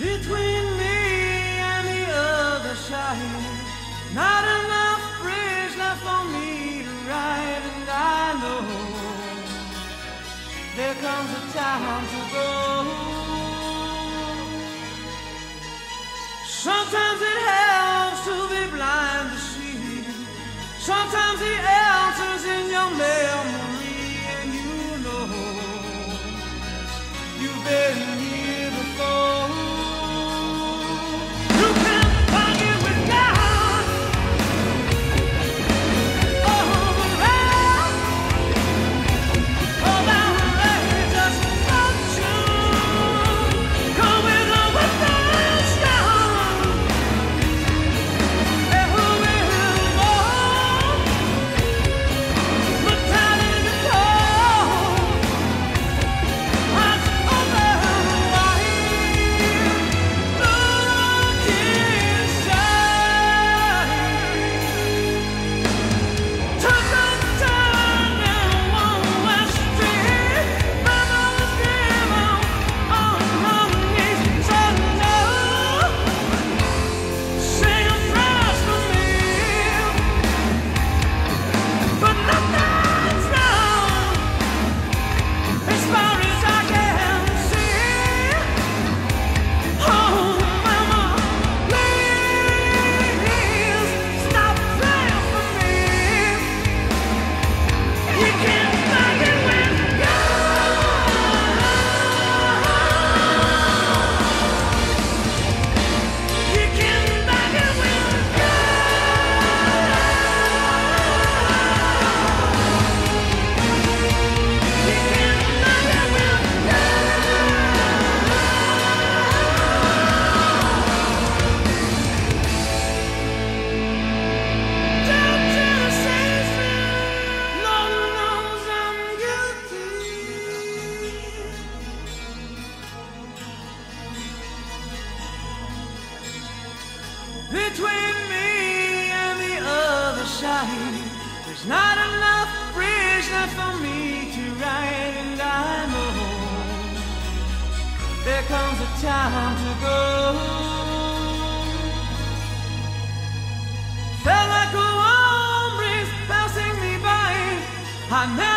Between me and the other side, not enough bridge left for me to ride. And I know there comes a time to go. Sometimes it helps to be blind to see. Sometimes the answer's in your memory. And you know you've been here before. Between me and the other side, there's not enough bridge left for me to ride. And I know there comes a time to go. Felt like a warm breeze passing me by. I never